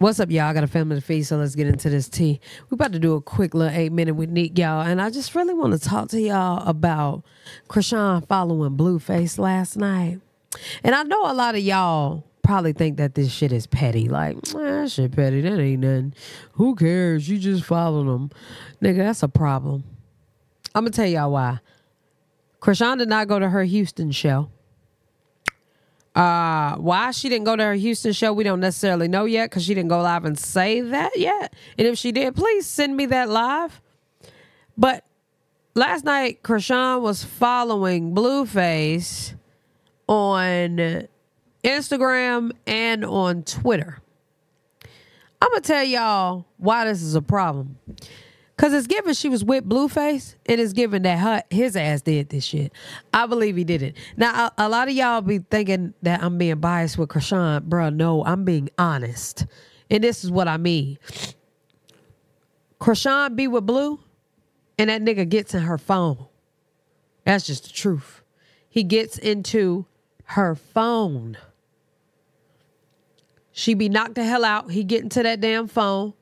What's up, y'all? I got a family to feed, so let's get into this tea. We're about to do a quick little 8-minute with Nick, y'all. And I just really want to talk to y'all about Chrisean following Blueface last night. And I know a lot of y'all probably think that this shit is petty. Like, that shit petty. That ain't nothing. Who cares? You just followed him. Nigga, that's a problem. I'm going to tell y'all why. Chrisean did not go to her Houston show. Why she didn't go to her Houston show, we don't necessarily know yet, because she didn't go live and say that yet. And if she did, please send me that live. But last night, Chrisean was following Blueface on Instagram and on Twitter. I'm going to tell y'all why this is a problem. Because it's given she was with Blueface, and it's given that his ass did this shit. I believe he did it. Now, a lot of y'all be thinking that I'm being biased with Chrisean. Bruh, no, I'm being honest. And this is what I mean. Chrisean be with Blue, and that nigga gets in her phone. That's just the truth. He gets into her phone. She be knocked the hell out. He get into that damn phone.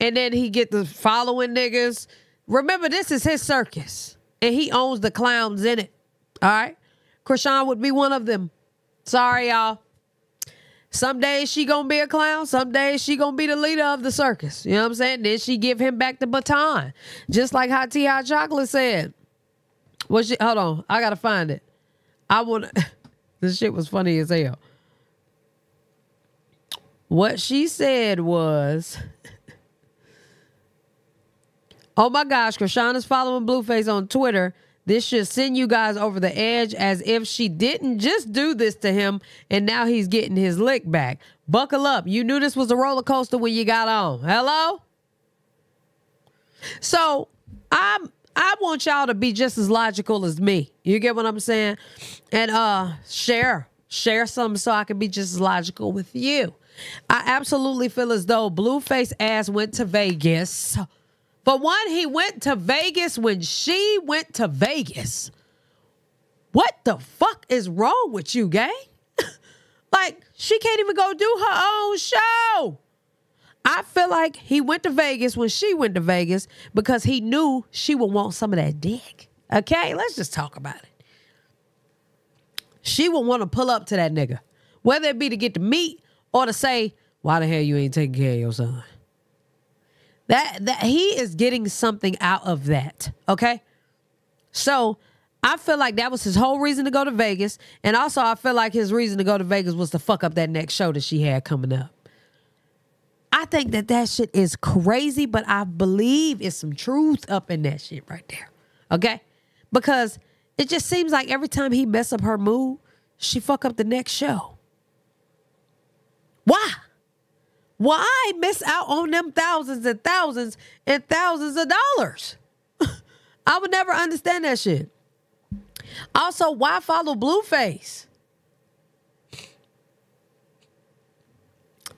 And then he get the following niggas. Remember, this is his circus. And he owns the clowns in it. All right? Chrisean would be one of them. Sorry, y'all. Some days she gonna be a clown. Some days she gonna be the leader of the circus. You know what I'm saying? Then she give him back the baton. Just like Hot Tea Hot Chocolate said. What she, hold on. I gotta find it. This shit was funny as hell. What she said was... Oh my gosh, Chrisean is following Blueface on Twitter. This should send you guys over the edge, as if she didn't just do this to him and now he's getting his lick back. Buckle up. You knew this was a roller coaster when you got on. Hello? So I want y'all to be just as logical as me. You get what I'm saying? And share something so I can be just as logical with you. I absolutely feel as though Blueface ass went to Vegas. For one, he went to Vegas when she went to Vegas. What the fuck is wrong with you, gang? Like, she can't even go do her own show. I feel like he went to Vegas when she went to Vegas because he knew she would want some of that dick. Okay, let's just talk about it. She would want to pull up to that nigga, whether it be to get the meat or to say, why the hell you ain't taking care of your son? That he is getting something out of that, okay? So I feel like that was his whole reason to go to Vegas. And also I feel like his reason to go to Vegas was to fuck up that next show that she had coming up. I think that shit is crazy, but I believe it's some truth up in that shit right there, okay? Because it just seems like every time he mess up her mood, she fuck up the next show. Why? Why miss out on them thousands and thousands and thousands of dollars? I would never understand that shit. Also, why follow Blueface?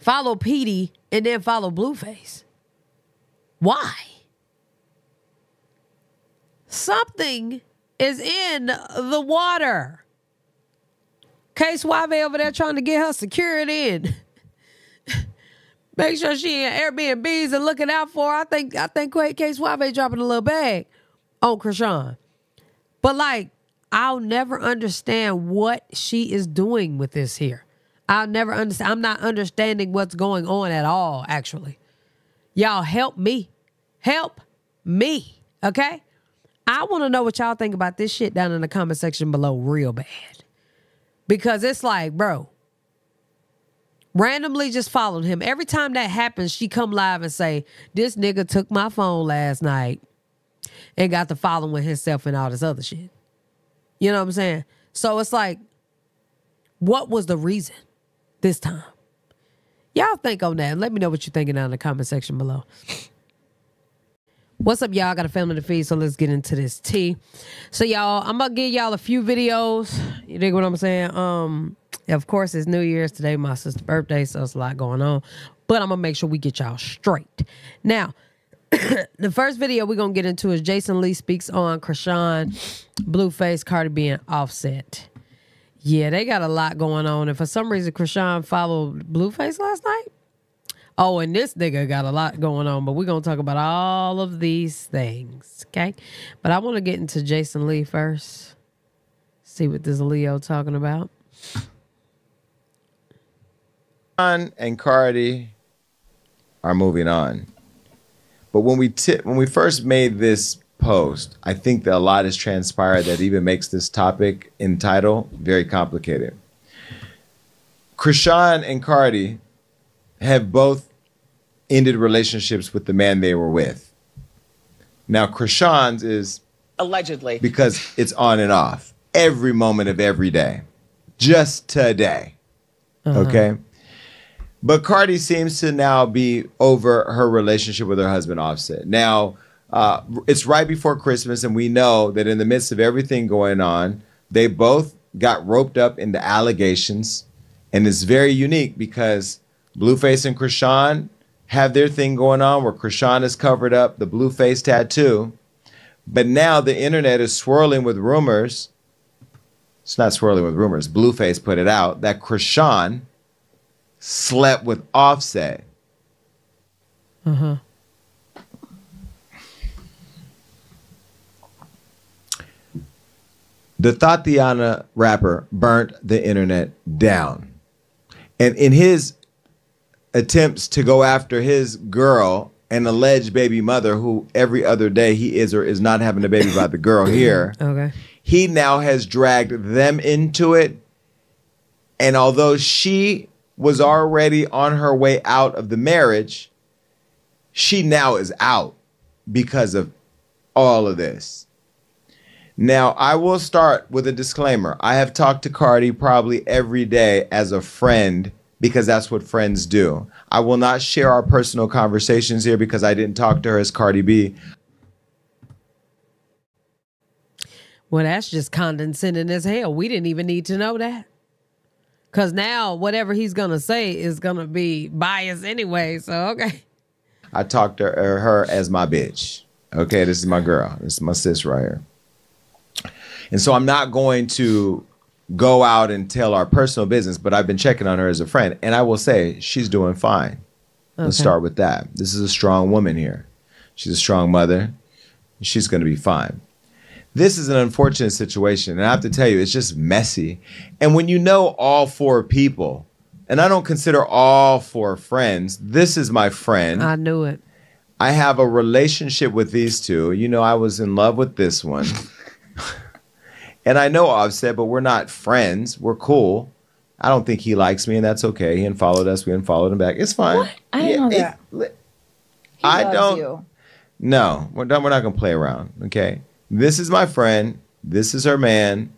Follow Petey and then follow Blueface. Why? Something is in the water. Case YV over there trying to get her secured in. Make sure she in Airbnbs and looking out for her. I think Quake K. Suave dropping a little bag on Chrisean. But, like, I'll never understand what she is doing with this here. I'll never understand. I'm not understanding what's going on at all, actually. Y'all, help me. Help me, okay? I want to know what y'all think about this shit down in the comment section below real bad. Because it's like, bro... randomly just followed him. Every time that happens, she come live and say, this nigga took my phone last night and got to following himself and all this other shit. You know what I'm saying? So it's like, what was the reason this time? Y'all think on that. Let me know what you're thinking down in the comment section below. What's up, y'all? I got a family to feed, so let's get into this tea. So, y'all, I'm about to give y'all a few videos. You dig what I'm saying? Of course, it's New Year's today, my sister's birthday, so it's a lot going on. But I'm going to make sure we get y'all straight. Now, the first video we're going to get into is Jason Lee speaks on Chrisean, Blueface, Cardi B, and Offset. Yeah, they got a lot going on. And for some reason, Chrisean followed Blueface last night. Oh, and this nigga got a lot going on, but we're going to talk about all of these things, okay? But I want to get into Jason Lee first. See what this Leo talking about. Chrisean and Cardi are moving on. But when we first made this post, I think that a lot has transpired that even makes this topic in title very complicated. Chrisean and Cardi have both ended relationships with the man they were with. Now, Chrisean's is allegedly because it's on and off every moment of every day, just today. Okay. But Cardi seems to now be over her relationship with her husband, Offset. Now, it's right before Christmas, and we know that in the midst of everything going on, they both got roped up into allegations, and it's very unique because Blueface and Chrisean have their thing going on where Chrisean has covered up the Blueface tattoo, but now the internet is swirling with rumors. It's not swirling with rumors. Blueface put it out that Chrisean slept with Offset. The Tatiana rapper burnt the internet down. And in his attempts to go after his girl, an alleged baby mother, who every other day he is or is not having a baby by the girl here, he now has dragged them into it. And although she was already on her way out of the marriage, she now is out because of all of this. Now, I will start with a disclaimer. I have talked to Cardi probably every day as a friend because that's what friends do. I will not share our personal conversations here because I didn't talk to her as Cardi B. Well, that's just condescending as hell. We didn't even need to know that. Because now whatever he's going to say is going to be biased anyway. So, okay. I talked to her as my bitch. Okay, this is my girl. This is my sis right here. And so I'm not going to go out and tell our personal business, but I've been checking on her as a friend. And I will say she's doing fine. Okay. Let's start with that. This is a strong woman here. She's a strong mother. She's going to be fine. This is an unfortunate situation, and I have to tell you, it's just messy. And when you know all four people, and I don't consider all four friends, this is my friend. I knew it. I have a relationship with these two. You know, I was in love with this one. And I know Offset, but we're not friends. We're cool. I don't think he likes me, and that's okay. He unfollowed us. We unfollowed him back. It's fine. What? I didn't know that. No, we're not going to play around, okay? This is my friend. This is her man.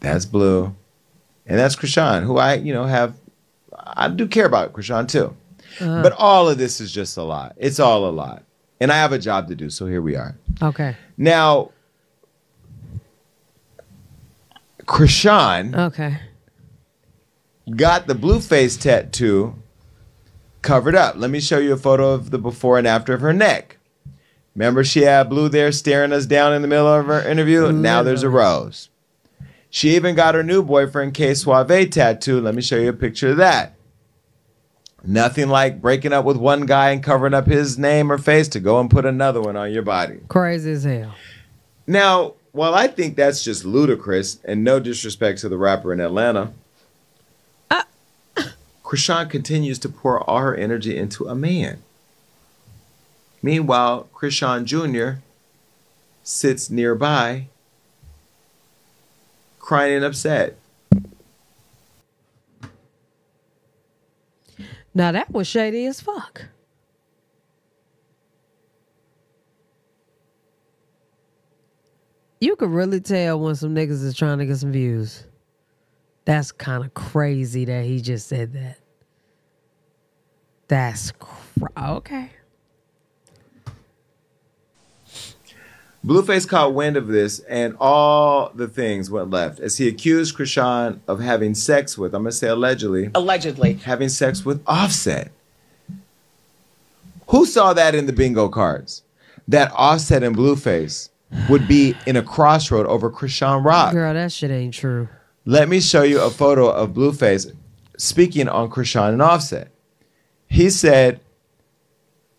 That's Blue. And that's Chrisean, who I do care about Chrisean too. But all of this is just a lot. It's all a lot. And I have a job to do, so here we are. Okay. Now, Chrisean got the Blueface tattoo covered up. Let me show you a photo of the before and after of her neck. Remember, she had Blue there staring us down in the middle of her interview? And now there's a rose. She even got her new boyfriend, Case YV, tattooed. Let me show you a picture of that. Nothing like breaking up with one guy and covering up his name or face to go and put another one on your body. Crazy as hell. Now, while I think that's just ludicrous, and no disrespect to the rapper in Atlanta, Chrisean continues to pour all her energy into a man. Meanwhile, Chrisean Jr. sits nearby, crying and upset. Now that was shady as fuck. You could really tell when some niggas is trying to get some views. That's kind of crazy that he just said that. That's okay. Blueface caught wind of this, and all the things went left as he accused Chrisean of having sex with, I'm going to say allegedly. Allegedly. Having sex with Offset. Who saw that in the bingo cards? That Offset and Blueface would be in a crossroad over Chrisean Rock. Girl, that shit ain't true. Let me show you a photo of Blueface speaking on Chrisean and Offset. He said,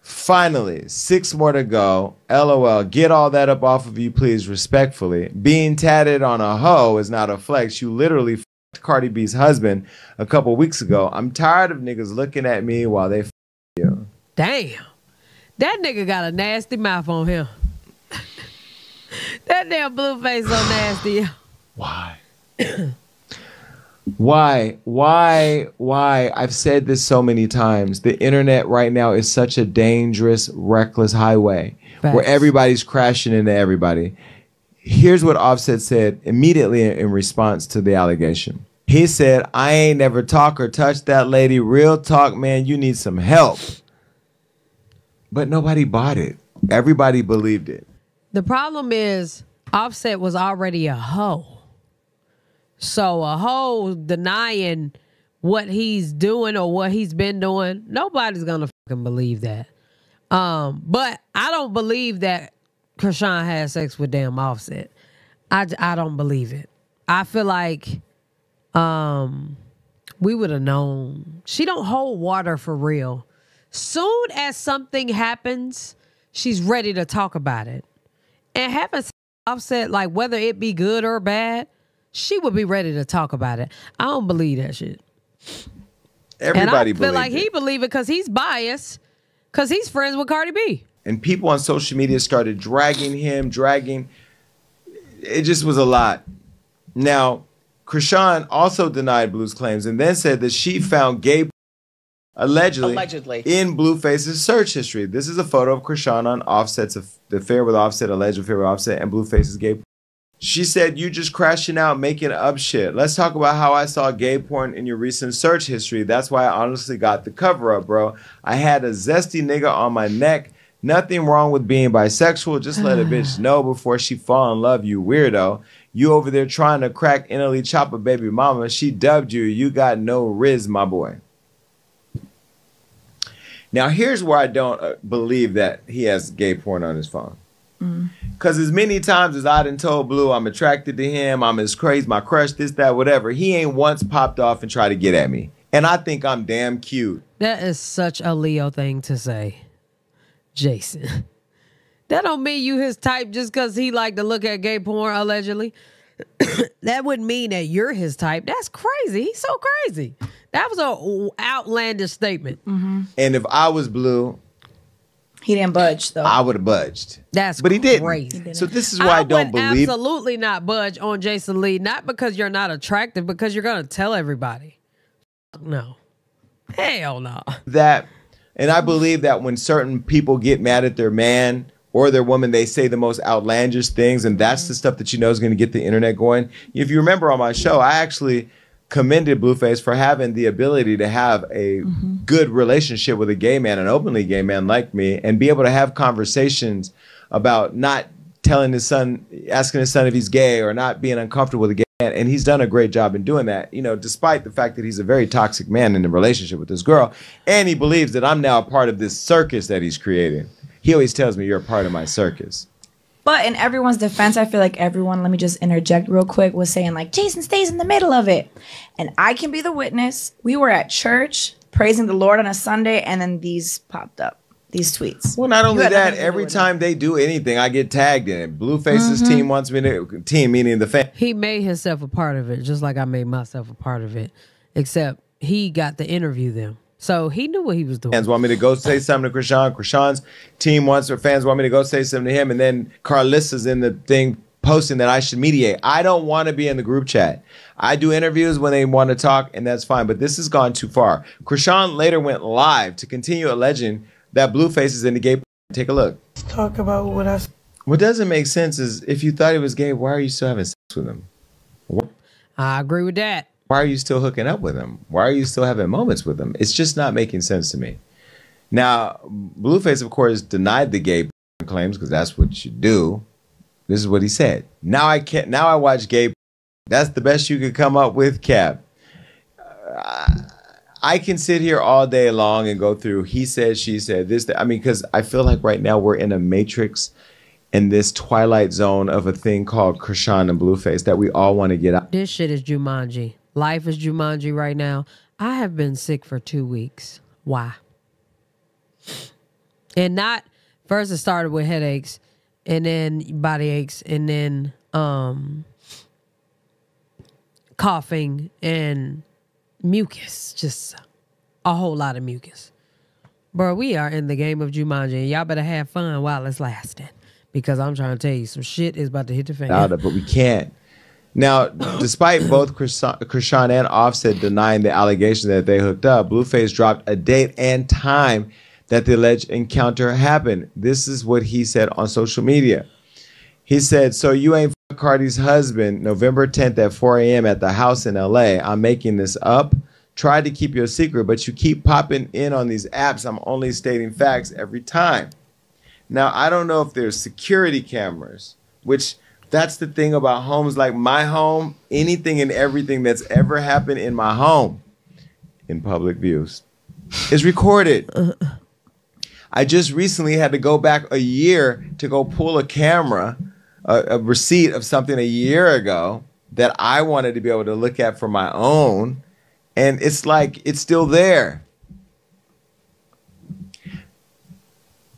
finally, 6 more to go. LOL. Get all that up off of you, please, respectfully. Being tatted on a hoe is not a flex. You literally fucked Cardi B's husband a couple weeks ago. I'm tired of niggas looking at me while they fuck you. Damn. That nigga got a nasty mouth on him. That damn Blueface so nasty. Why? Why? I've said this so many times. The internet right now is such a dangerous, reckless highway where everybody's crashing into everybody. Here's what Offset said immediately in response to the allegation. He said, I ain't never talk or touch that lady. Real talk, man, you need some help. But nobody bought it. Everybody believed it. The problem is Offset was already a hoe. So a hoe denying what he's doing or what he's been doing, nobody's going to fucking believe that. But I don't believe that Chrisean had sex with damn Offset. I don't believe it. I feel like we would have known. She don't hold water for real. Soon as something happens, she's ready to talk about it. And having Offset, like whether it be good or bad, she would be ready to talk about it. I don't believe that shit. Everybody believes it. And I feel like he believes it because he's biased, because he's friends with Cardi B. And people on social media started dragging him, It just was a lot. Now, Chrisean also denied Blue's claims and then said that she found gay allegedly in Blueface's search history. This is a photo of Chrisean on Offset's affair with Offset, alleged affair with Offset, and Blueface's gay. She said, you just crashing out, making up shit. Let's talk about how I saw gay porn in your recent search history. That's why I honestly got the cover up, bro. I had a zesty nigga on my neck. Nothing wrong with being bisexual. Just let a bitch know before she fall in love, you weirdo. You over there trying to crack Italy chopper baby mama. She dubbed you. You got no riz, my boy. Now, here's where I don't believe that he has gay porn on his phone. Because as many times as I done told Blue I'm attracted to him, I'm his crazy, my crush, this, that, whatever, he ain't once popped off and tried to get at me. And I think I'm damn cute. That is such a Leo thing to say, Jason. That don't mean you his type just because he like to look at gay porn, allegedly. That wouldn't mean that you're his type. That's crazy. He's so crazy. That was an outlandish statement. And if I was Blue... He didn't budge, though. I would have budged. That's crazy. But he didn't. So this is why I don't believe... I would absolutely not budge on Jason Lee. Not because you're not attractive, because you're going to tell everybody. No. Hell no. That, and I believe that when certain people get mad at their man or their woman, they say the most outlandish things, and that's the stuff that you know is going to get the internet going. If you remember on my show, I actually... commended Blueface for having the ability to have a good relationship with a gay man, an openly gay man like me, and be able to have conversations about not telling his son, asking his son if he's gay or not being uncomfortable with a gay man. And he's done a great job in doing that, you know, despite the fact that he's a very toxic man in the relationship with this girl. And he believes that I'm now a part of this circus that he's creating. He always tells me you're a part of my circus. But in everyone's defense, I feel like everyone, let me just interject real quick, was saying like, Jason stays in the middle of it. And I can be the witness. We were at church praising the Lord on a Sunday, and then these popped up, these tweets. Well, not only that, every time they do anything, I get tagged in it. Blueface's team wants me to, team meaning the fan. He made himself a part of it, just like I made myself a part of it, except he got to interview them. So he knew what he was doing. Fans want me to go say something to Chrisean. Chrisean's team wants, or fans want me to go say something to him. And then Carlissa's in the thing posting that I should mediate. I don't want to be in the group chat. I do interviews when they want to talk, and that's fine. But this has gone too far. Chrisean later went live to continue alleging that Blueface is in the gay. Take a look. Let's talk about what I... What doesn't make sense is if you thought he was gay, why are you still having sex with him? I agree with that. Why are you still hooking up with him? Why are you still having moments with him? It's just not making sense to me. Now, Blueface, of course, denied the gay claims because that's what you do. This is what he said. Now I can't. Now I watch gay. That's the best you could come up with, Cap. I can sit here all day long and go through. He said, she said, this. I mean, because I feel like right now we're in a matrix, in this twilight zone of a thing called Chrisean and Blueface that we all want to get out. This shit is Jumanji. Life is Jumanji right now. I have been sick for 2 weeks. Why? And not, first it started with headaches and then body aches and then coughing and mucus, just a whole lot of mucus. Bro, we are in the game of Jumanji and y'all better have fun while it's lasting, because I'm trying to tell you, some shit is about to hit the fan. But we can't. Now, despite both Chrisean and Offset denying the allegation that they hooked up, Blueface dropped a date and time that the alleged encounter happened. This is what he said on social media. He said, "So you ain't fuck Cardi's husband November 10th at 4 a.m. at the house in L.A. I'm making this up. Tried to keep your secret, but you keep popping in on these apps. I'm only stating facts every time." Now, I don't know if there's security cameras, which that's the thing about homes like my home. Anything and everything that's ever happened in my home, in public views, is recorded. I just recently had to go back a year to go pull a camera, a receipt of something a year ago that I wanted to be able to look at for my own. And it's like, it's still there.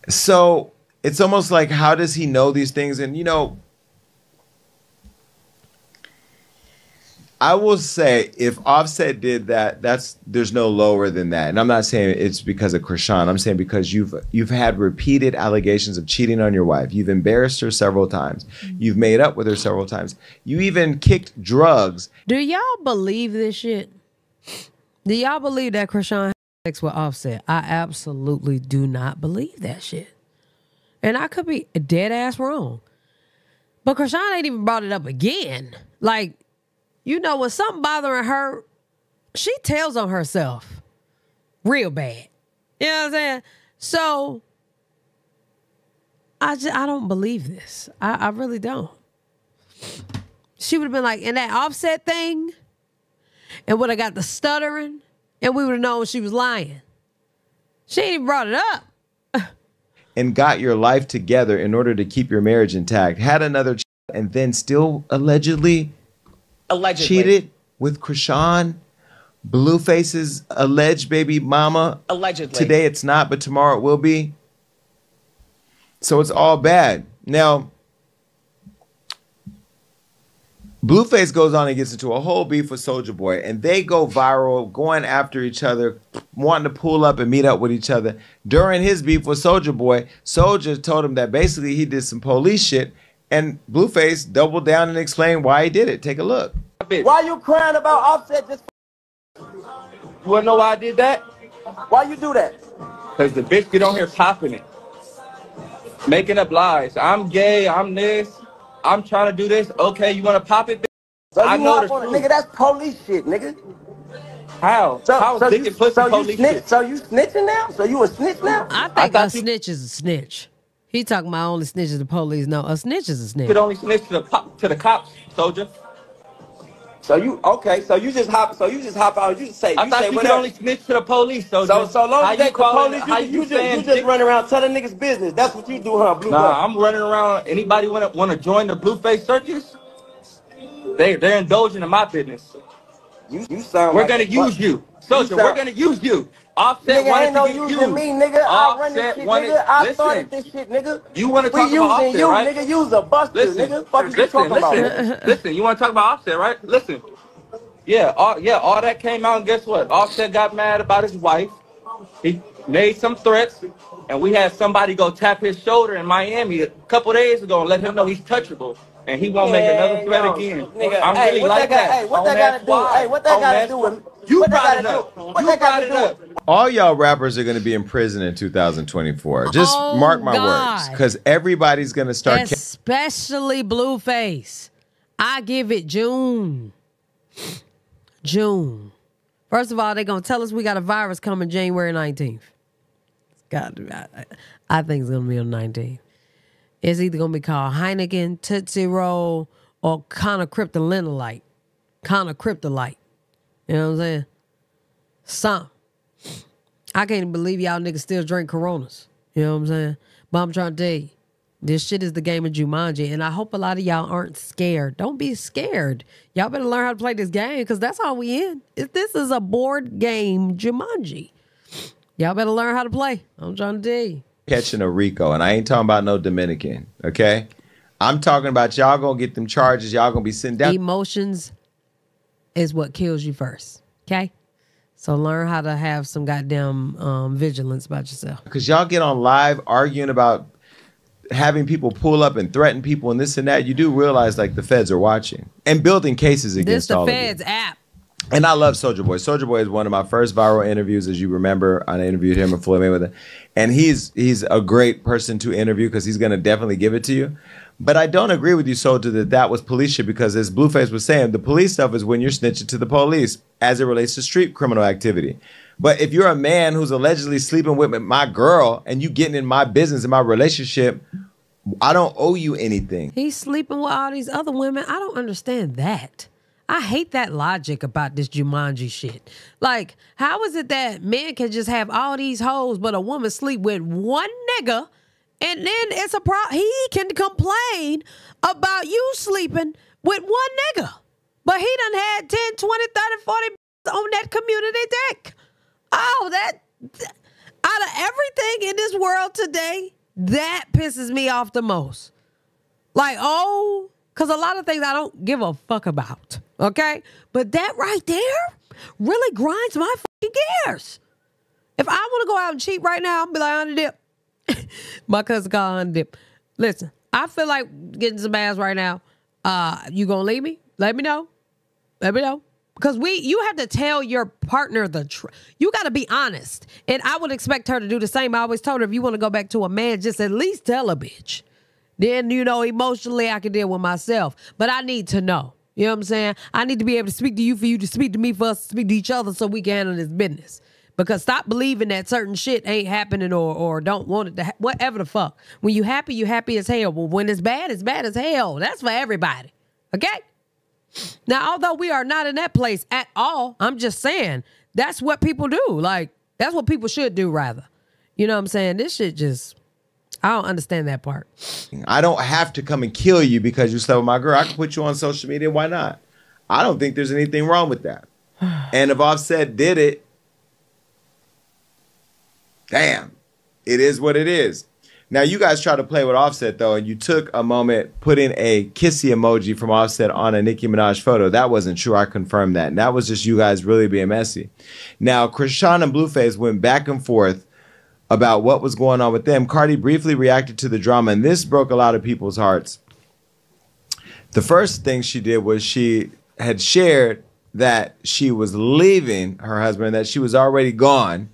So it's almost like, how does he know these things? And, you know, I will say if Offset did that, there's no lower than that. And I'm not saying it's because of Chrisean. I'm saying because you've had repeated allegations of cheating on your wife. You've embarrassed her several times. You've made up with her several times. You even kicked drugs. Do y'all believe this shit? Do y'all believe that Chrisean had sex with Offset? I absolutely do not believe that shit. And I could be dead ass wrong. But Chrisean ain't even brought it up again. Like, you know, when something bothering her, she tells on herself real bad. You know what I'm saying? So, I don't believe this. I really don't. She would have been like, and that Offset thing... and would have got the stuttering, and we would have known she was lying. She ain't even brought it up. And got your life together in order to keep your marriage intact. Had another child, and then still allegedly cheated with Chrisean, Blueface's alleged baby mama. Allegedly. Today it's not, but tomorrow it will be. So it's all bad. Now... Blueface goes on and gets into a whole beef with Soulja Boy, and they go viral, going after each other, wanting to pull up and meet up with each other. During his beef with Soulja Boy, Soulja told him that basically he did some police shit, and Blueface doubled down and explained why he did it. Take a look. Why you crying about Offset? Just you wanna know why I did that? Why you do that? Because the bitch get on here popping it, making up lies. I'm gay. I'm this. I'm trying to do this. Okay, you want to pop it? So I know the truth. Nigga, that's police shit, nigga. How? How is nigga pussy police shit? So you snitching now? So you a snitch now? I think a snitch is a snitch. He talking about only snitch is the police. No, a snitch is a snitch. You could only snitch to the cops, Soulja. So you okay? So you just hop out. You say I thought you could only snitch to the police. So long as they call the police, you just run around telling niggas business. That's what you do, huh? Blue nah, I'm running around. Anybody wanna join the Blueface circus? They're indulging in my business. You sound. We're like gonna use you, Soulja. We're gonna use you. Offset wanted to get used. Me, nigga. I run this shit, nigga. I started this shit, nigga. You want to talk about Offset, you, right? Nigga, you's a buster, nigga. Fuck you talking about? Listen, you want to talk about Offset, right? Listen. Yeah, all that came out, and guess what? Offset got mad about his wife. He made some threats, and we had somebody go tap his shoulder in Miami a couple days ago and let him know he's touchable. And he won't make another threat again. Nigga, I'm really like that. Hey, what that got to do? Hey, what that got to do with you brought it up. What that got to do? All y'all rappers are going to be in prison in 2024. Just mark my words, because everybody's going to start. Especially Blueface. I give it June. June. First of all, they're going to tell us we got a virus coming January 19th. God, I think it's going to be on the 19th. It's either going to be called Heineken, Tootsie Roll, or Conocryptolinolite. Conocryptolite. You know what I'm saying? Something. I can't believe y'all niggas still drink Coronas. You know what I'm saying? But I'm trying to tell you, this shit is the game of Jumanji, and I hope a lot of y'all aren't scared. Don't be scared. Y'all better learn how to play this game, because that's all we in. This is a board game Jumanji. Y'all better learn how to play. I'm John D. Catching a Rico, and I ain't talking about no Dominican, okay? I'm talking about y'all gonna get them charges. Y'all gonna be sitting down. Emotions is what kills you first, okay? So learn how to have some goddamn vigilance about yourself. Because y'all get on live arguing about having people pull up and threaten people and this and that. You do realize like the feds are watching and building cases against all of you. This the feds app. And I love Soulja Boy. Soulja Boy is one of my first viral interviews, as you remember. I interviewed him and Floyd Mayweather. And he's a great person to interview because he's going to definitely give it to you. But I don't agree with you, Soulja, that that was police shit because, as Blueface was saying, the police stuff is when you're snitching to the police as it relates to street criminal activity. But if you're a man who's allegedly sleeping with my girl and you getting in my business and my relationship, I don't owe you anything. He's sleeping with all these other women. I don't understand that. I hate that logic about this Jumanji shit. Like, how is it that men can just have all these hoes, but a woman sleep with one nigga, and then it's a problem? He can complain about you sleeping with one nigga, but he done had 10, 20, 30, 40 on that community deck. Oh, that out of everything in this world today, that pisses me off the most. Like, oh, because a lot of things I don't give a fuck about. Okay, but that right there really grinds my fucking gears. If I want to go out and cheat right now, I'll be like, honey dip. My cousin called honey dip. Listen, I feel like getting some ass right now. You gonna leave me? Let me know. Let me know. Because you have to tell your partner the truth. You got to be honest. And I would expect her to do the same. I always told her, if you want to go back to a man, just at least tell a bitch. Then, you know, emotionally I can deal with myself. But I need to know. You know what I'm saying? I need to be able to speak to you for you to speak to me for us to speak to each other so we can handle this business. Because stop believing that certain shit ain't happening or don't want it to whatever the fuck. When you happy as hell. But when it's bad as hell. That's for everybody. Okay? Now, although we are not in that place at all, I'm just saying that's what people do. Like, that's what people should do, rather. You know what I'm saying? This shit just, I don't understand that part. I don't have to come and kill you because you slept with my girl. I can put you on social media. Why not? I don't think there's anything wrong with that. And if Offset did it, damn, it is what it is. Now, you guys tried to play with Offset, though, and you took a moment, put in a kissy emoji from Offset on a Nicki Minaj photo. That wasn't true. I confirmed that. And that was just you guys really being messy. Now, Chrisean and Blueface went back and forth about what was going on with them. Cardi briefly reacted to the drama, and this broke a lot of people's hearts. The first thing she did was she had shared that she was leaving her husband, that she was already gone.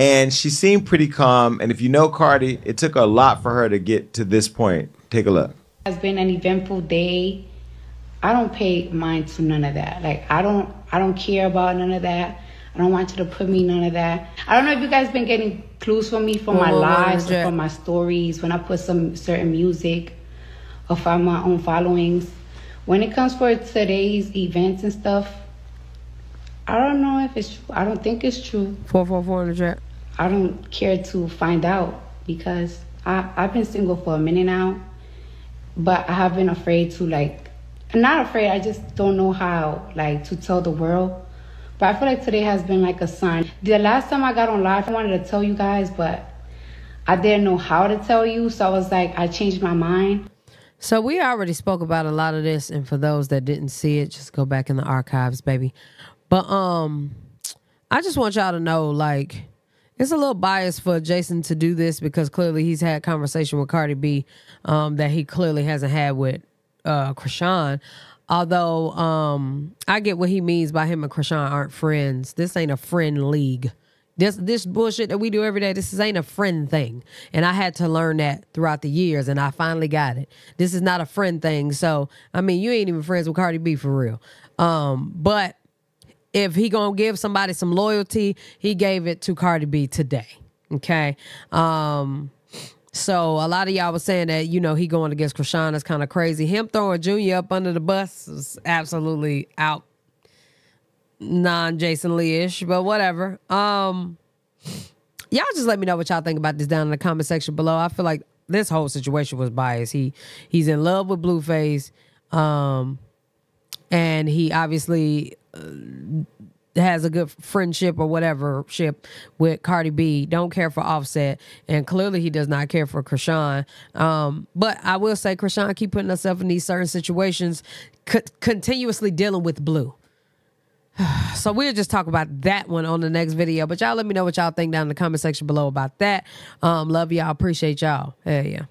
And she seemed pretty calm. And if you know Cardi, it took a lot for her to get to this point. Take a look. It's been an eventful day. I don't pay mind to none of that. Like, I don't care about none of that. I don't want you to put me none of that. I don't know if you guys been getting clues from me from my lives or from my stories when I put some certain music or from my own followings. When it comes for today's events and stuff, I don't know if it's true. I don't think it's true. 444 in the trap. I don't care to find out because I've been single for a minute now, but I have been afraid to, like, I'm not afraid, I just don't know how, like, to tell the world. But I feel like today has been like a sign. The last time I got on live, I wanted to tell you guys, but I didn't know how to tell you, so I was like, I changed my mind. So we already spoke about a lot of this, and for those that didn't see it, just go back in the archives, baby. But I just want y'all to know, like, it's a little biased for Jason to do this because clearly he's had conversation with Cardi B that he clearly hasn't had with Chrisean. Although I get what he means by him and Chrisean aren't friends. This ain't a friend league. This bullshit that we do every day, this ain't a friend thing. And I had to learn that throughout the years, and I finally got it. This is not a friend thing. So, I mean, you ain't even friends with Cardi B for real. But if he gonna give somebody some loyalty, he gave it to Cardi B today, okay? So a lot of y'all was saying that, you know, he going against Chrisean is kind of crazy. Him throwing Junior up under the bus is absolutely out non-Jason Lee-ish, but whatever. Y'all just let me know what y'all think about this down in the comment section below. I feel like this whole situation was biased. He's in love with Blueface, and he obviously has a good friendship or whatever ship with Cardi B, don't care for Offset, and clearly he does not care for Chrisean. But I will say Chrisean keep putting herself in these certain situations, continuously dealing with Blue. So we'll just talk about that one on the next video. But y'all let me know what y'all think down in the comment section below about that. Love y'all. Appreciate y'all. Hell yeah.